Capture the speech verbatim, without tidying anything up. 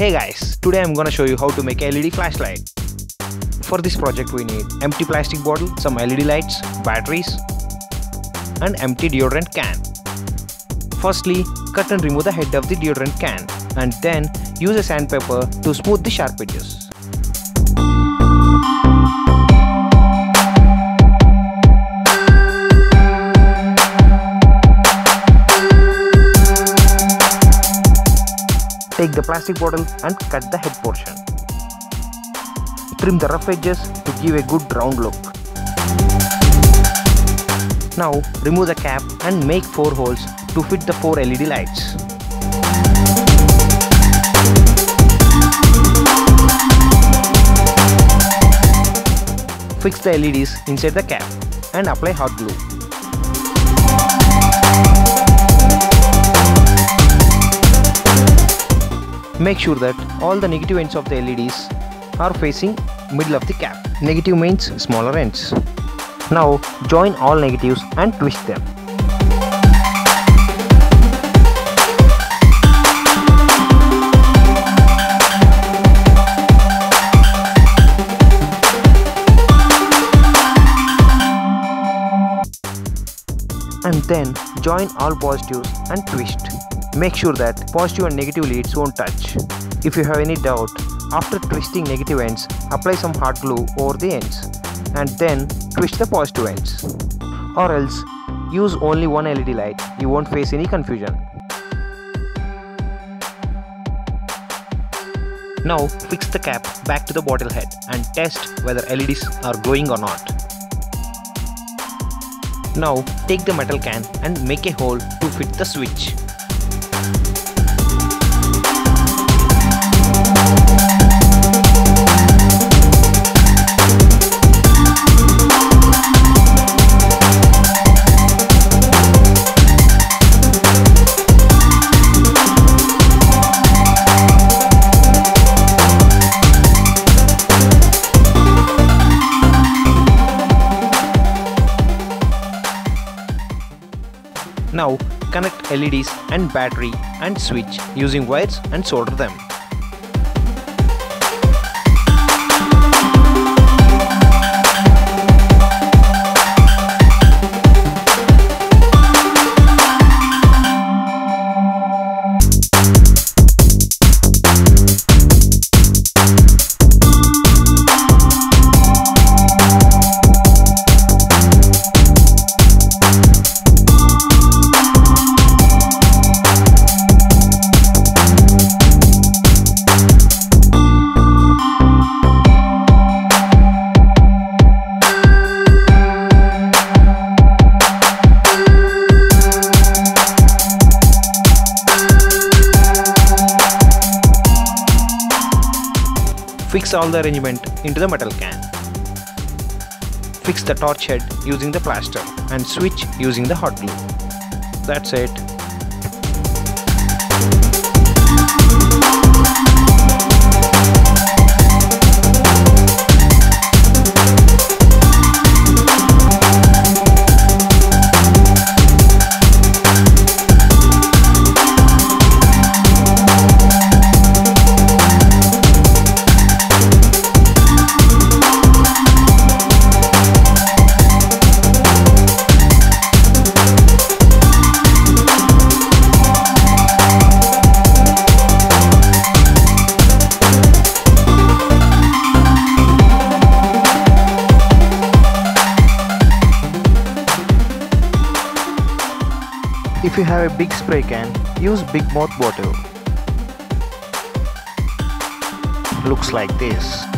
Hey guys, today I'm gonna show you how to make a L E D flashlight. For this project we need empty plastic bottle, some L E D lights, batteries and empty deodorant can. Firstly, cut and remove the head of the deodorant can and then use a sandpaper to smooth the sharp edges. Take the plastic bottle and cut the head portion. Trim the rough edges to give a good round look. Now remove the cap and make four holes to fit the four L E D lights. Fix the L E Ds inside the cap and apply hot glue. Make sure that all the negative ends of the L E Ds are facing middle of the cap. Negative means smaller ends. Now join all negatives and twist them. And then join all positives and twist. Make sure that positive and negative leads won't touch. If you have any doubt, after twisting negative ends, apply some hot glue over the ends and then twist the positive ends. Or else, use only one L E D light, you won't face any confusion. Now fix the cap back to the bottle head and test whether L E Ds are glowing or not. Now take the metal can and make a hole to fit the switch. Now connect L E Ds and battery and switch using wires and solder them. Fix all the arrangement into the metal can. Fix the torch head using the plaster and switch using the hot glue. That's it. If you have a big spray can, use big mouth bottle. Looks like this.